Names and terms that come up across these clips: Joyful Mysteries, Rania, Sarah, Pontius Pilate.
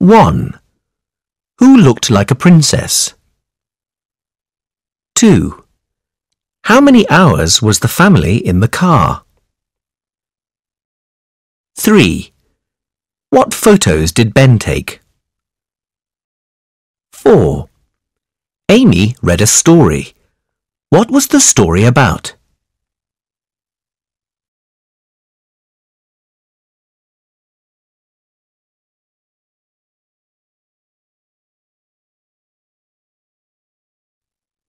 1. Who looked like a princess? 2. How many hours was the family in the car? 3. What photos did Ben take? 4. Amy read a story. What was the story about?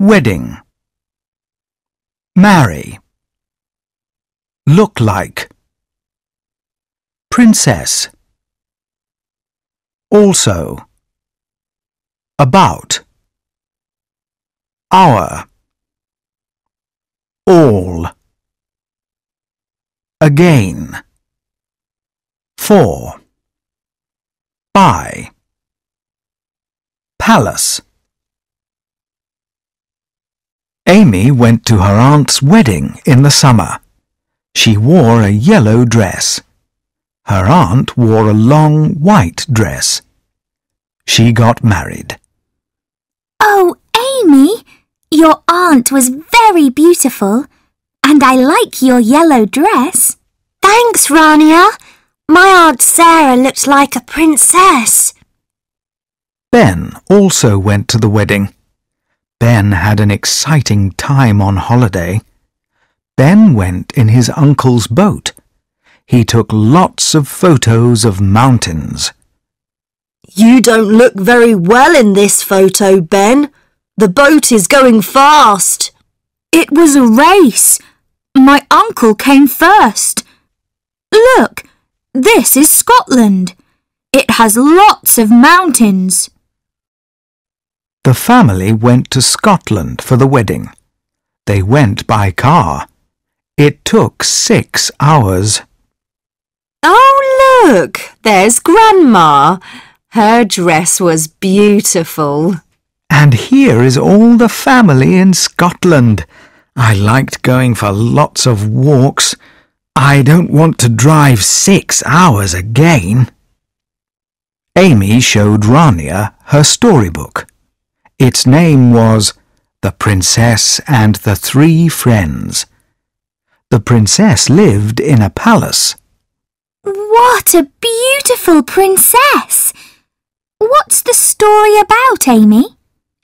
Wedding. Marry. Look like. Princess. Also. About. Our. All. Again. For. By. Palace. Amy went to her aunt's wedding in the summer. She wore a yellow dress. Her aunt wore a long white dress. She got married. Oh, Amy, your aunt was very beautiful, and I like your yellow dress. Thanks, Rania. My aunt Sarah looked like a princess. Ben also went to the wedding. Ben had an exciting time on holiday. Ben went in his uncle's boat. He took lots of photos of mountains. You don't look very well in this photo, Ben. The boat is going fast. It was a race. My uncle came first. Look, this is Scotland. It has lots of mountains. The family went to Scotland for the wedding. They went by car. It took 6 hours. Oh, look, there's Grandma. Her dress was beautiful. And here is all the family in Scotland. I liked going for lots of walks. I don't want to drive 6 hours again. Amy showed Rania her storybook. Its name was The Princess and the Three Friends. The princess lived in a palace. What a beautiful princess! What's the story about, Amy?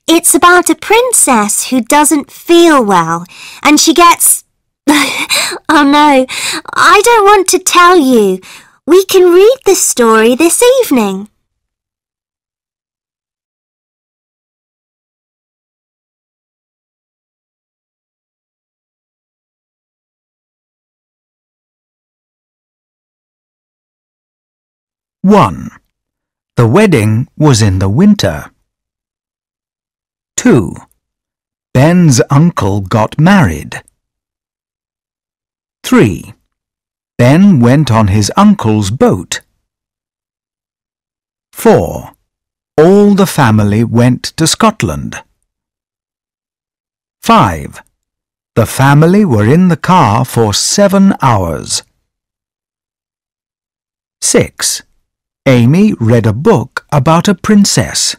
It's about a princess who doesn't feel well, and she gets... Oh no, I don't want to tell you. We can read the story this evening. (1) The wedding was in the winter. 2) Ben's uncle got married. 3) Ben went on his uncle's boat. 4) All the family went to Scotland. 5) The family were in the car for 7 hours. 6) Amy read a book about a princess.